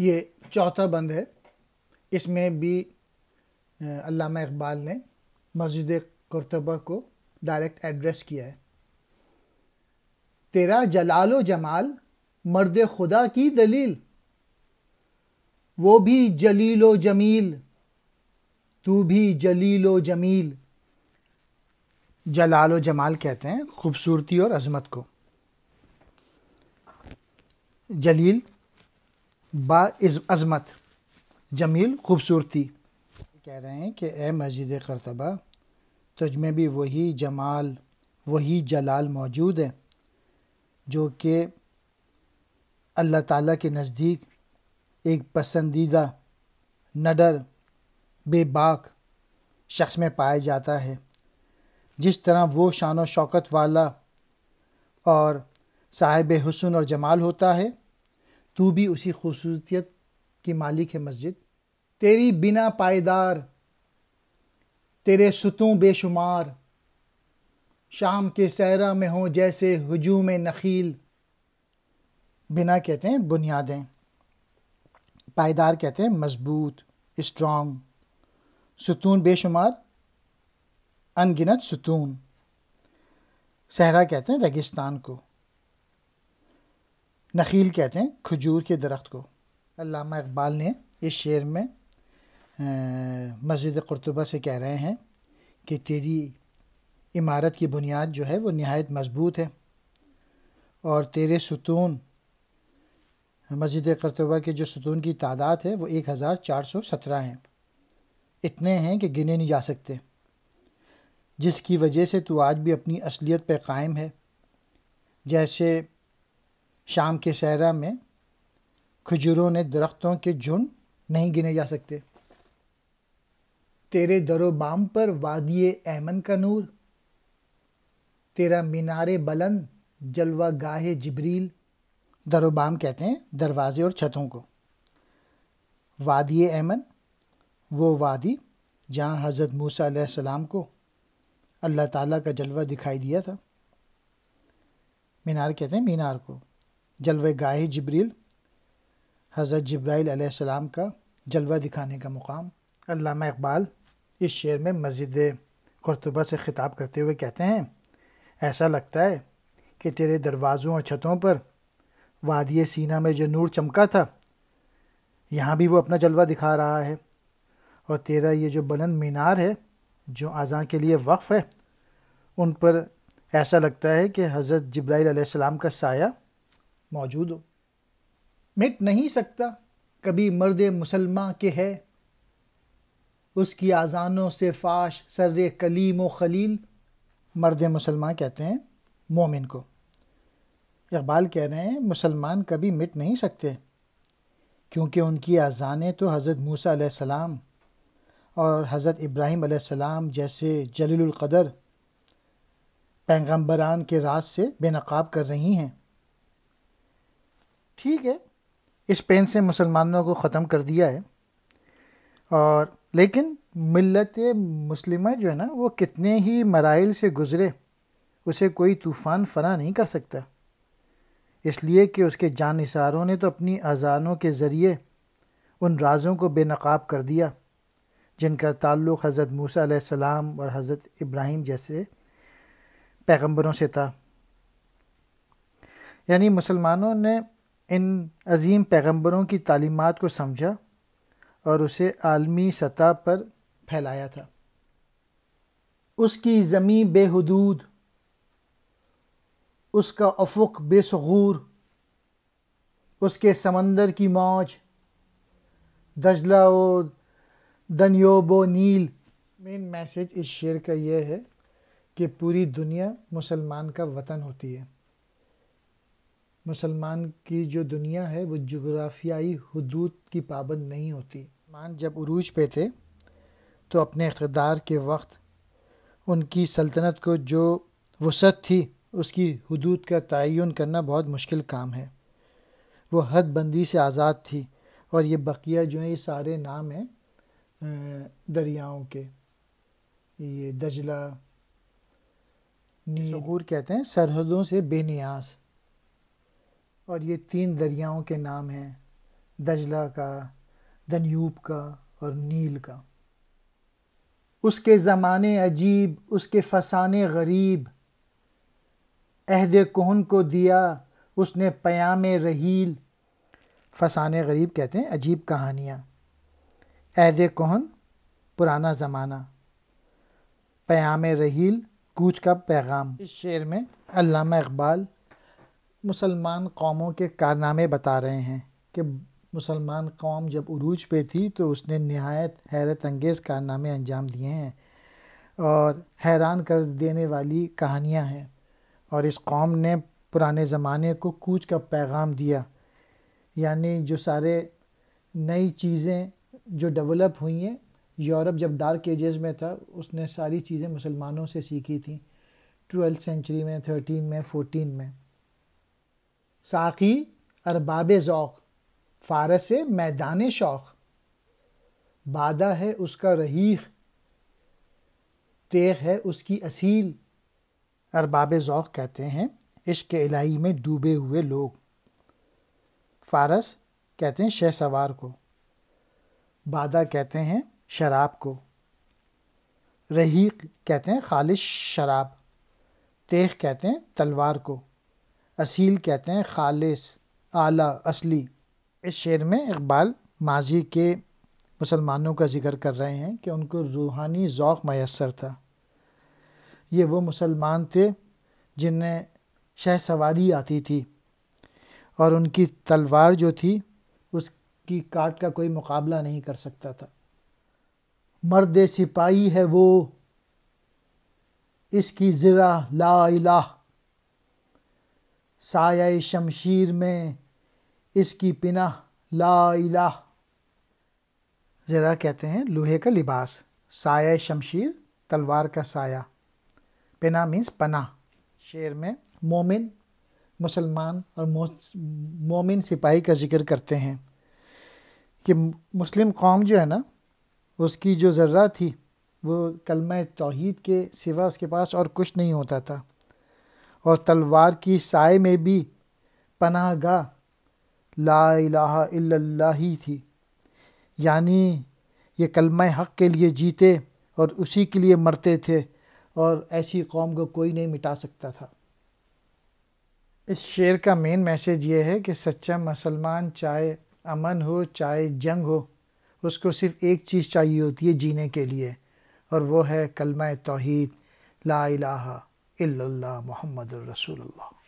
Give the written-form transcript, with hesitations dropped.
ये चौथा बंद है। इसमें भी अल्लामा इक़बाल ने मस्जिदे क़ुर्तबा को डायरेक्ट एड्रेस किया है। तेरा जलाल व जमाल मर्द खुदा की दलील, वो भी जलील व जमील, तू भी जलील व जमील। जलाल व जमाल कहते हैं खूबसूरती और अजमत को, जलील बा अजमत, जमील खूबसूरती। कह रहे हैं कि ए मस्जिदे क़ुर्तबा, तुझ में भी वही जमाल वही जलाल मौजूद है जो कि अल्लाह ताला के नज़दीक एक पसंदीदा नडर बेबाक शख्स में पाया जाता है। जिस तरह वो शान व शौकत वाला और साहिब हुस्न और जमाल होता है, तू भी उसी खूबसूरतियत की मालिक है। मस्जिद तेरी बिना पायदार, तेरे सुतों बेशुमार, शाम के सहरा में हों जैसे हुजूम नखील। बिना कहते हैं बुनियादें, पायदार कहते हैं मजबूत स्ट्रॉन्ग, सुतून बेशुमार अनगिनत सुतून, सहरा कहते हैं रेगिस्तान को, नखील कहते हैं खजूर के दरख्त को। अल्लामा इक़बाल ने इस शेर में मस्जिद क़ुर्तबा से कह रहे हैं कि तेरी इमारत की बुनियाद जो है वो नहायत मजबूत है और तेरे सुतून, मस्जिद क़ुर्तबा के जो सुतून की तादाद है वो 1417 हैं। इतने हैं कि गिने नहीं जा सकते, जिसकी वजह से तू आज भी अपनी असलियत पर कायम है, जैसे शाम के सहरा में खजूरों ने दरख्तों के झुंड नहीं गिने जा सकते। तेरे दरो बाम पर वादी ए एमन का नूर, तेरा मीनारे बुलंद जलवागाह-ए-जिब्राइल। दरो बाम कहते हैं दरवाजे और छतों को। वादी ए एमन वो वादी जहाँ हज़रत मूसा अलैहिस्सलाम को अल्लाह ताला का जलवा दिखाई दिया था। मीनार कहते हैं मीनार को। जलवागाह-ए-जिब्राइल हज़रत जिब्राइल अलैहिस्सलाम का जलवा दिखाने का मुकाम। अल्लामा इक़बाल इस शेर में मस्जिदे क़ुर्तबा से ख़िताब करते हुए कहते हैं, ऐसा लगता है कि तेरे दरवाज़ों और छतों पर वादी सीना में जो नूर चमका था, यहाँ भी वो अपना जलवा दिखा रहा है। और तेरा ये जो बुलंद मीनार है जो आज़ान के लिए वक्फ़ है, उन पर ऐसा लगता है कि हज़रत जिब्राइल अलैहिस्सलाम का साया मौजूद हो। मिट नहीं सकता कभी मर्द मुसलमा के है, उसकी आज़ानों से फाश सर्रे क़लीमो ख़लील। मर्द मुसलमान कहते हैं मोमिन को। इक़बाल कह रहे हैं मुसलमान कभी मिट नहीं सकते, क्योंकि उनकी आज़ानें तो हज़रत मूसा अलैहिस्सलाम और हज़रत इब्राहीम अलैहिस्सलाम जैसे जलीलुल क़दर पैगम्बरान के राज से बेनकाब कर रही हैं। ठीक है, इस पेन से मुसलमानों को ख़त्म कर दिया है, और लेकिन मिल्लत मुस्लिमा जो है ना, वो कितने ही मराइल से गुज़रे उसे कोई तूफ़ान फना नहीं कर सकता, इसलिए कि उसके जानिसारों ने तो अपनी अज़ानों के ज़रिए उन राज़ों को बेनकाब कर दिया जिनका ताल्लुक़ हज़रत मूसा अलैहिस्सलाम और हज़रत इब्राहीम जैसे पैगम्बरों से था। यानी मुसलमानों ने इन अज़ीम पैगम्बरों की तालीमात को समझा और उसे आलमी सतह पर फैलाया था। उसकी ज़मी बेहुदूद, उसका अफ़ुक बेसगूर, उसके समंदर की मौज दजला व दन्यूब व नील। मेन मैसेज इस शेर का यह है कि पूरी दुनिया मुसलमान का वतन होती है। मुसलमान की जो दुनिया है वो जुग्राफियाई हदूद की पाबंद नहीं होती। मुसलमान जब उरूज पे थे तो अपने इक़्तदार के वक्त उनकी सल्तनत को जो वसअत थी उसकी हदूद का तयन करना बहुत मुश्किल काम है। वो हदबंदी से आज़ाद थी, और ये बकिया जो हैं ये सारे नाम हैं दरियाओं के, ये दजला नील सगूर कहते हैं सरहदों से बेनियाज, और ये 3 दरियाओं के नाम हैं दजला का, दन्यूब का और नील का। उसके ज़माने अजीब, उसके फसाने गरीब, अहदे कोहन को दिया उसने पयाम-ए-रहील। फसाने गरीब कहते हैं अजीब कहानियाँ, अहदे कोहन पुराना ज़माना, पयाम-ए-रहील कूच का पैगाम। इस शेर में अल्लामा इक़बाल मुसलमान कौमों के कारनामे बता रहे हैं कि मुसलमान कौम जब उरूज पे थी तो उसने नहायत हैरत अंगेज़ कारनामे अंजाम दिए हैं और हैरान कर देने वाली कहानियाँ हैं। और इस कौम ने पुराने ज़माने को कूच का पैगाम दिया, यानी जो सारे नई चीज़ें जो डेवलप हुई हैं, यूरोप जब डार्क एजेस में था उसने सारी चीज़ें मुसलमानों से सीखी थी 12th सेंचुरी में, 13 में, 14 में। साकी अरबाब-ए-ज़ौक़, फ़ारस से मैदान शौक़, बादा है उसका रहीख, तेग है उसकी असील। अरबाब-ए-ज़ौक़ कहते हैं इश्क़ इलाही में डूबे हुए लोग। फ़ारस कहते हैं शहसवार को, बादा कहते हैं शराब को, रहीक कहते हैं खालिश शराब, तेख कहते हैं तलवार को, असील कहते हैं खालिश आला असली। इस शेर में इकबाल माजी के मुसलमानों का जिक्र कर रहे हैं कि उनको रूहानी ज़ौक़ मैसर था। ये वो मुसलमान थे जिन्हें शह सवारी आती थी और उनकी तलवार जो थी उसकी काट का कोई मुकाबला नहीं कर सकता था। मर्द सिपाही है वो, इसकी ज़रा ला इलाह, साया शमशीर में इसकी पिनाह ला इलाह। ज़रा कहते हैं लोहे का लिबास, साया शमशीर तलवार का साया, पिना मीन्स पना। शेर में मोमिन मुसलमान और मोमिन सिपाही का जिक्र करते हैं कि मुस्लिम कौम जो है ना, उसकी जो ज़र्रा थी वो कलमा तौहीद के सिवा उसके पास और कुछ नहीं होता था, और तलवार की साए में भी पनाहगाह ला इलाहा इल्लल्लाह ही थी, यानी ये कलमा हक़ के लिए जीते और उसी के लिए मरते थे और ऐसी कौम को कोई नहीं मिटा सकता था। इस शेर का मेन मैसेज ये है कि सच्चा मुसलमान चाहे अमन हो चाहे जंग हो, उसको सिर्फ़ एक चीज़ चाहिए होती है जीने के लिए, और वो है कलमा तौहीद ला इलाहा इल्लल्लाह मुहम्मदुर रसूलुल्लाह।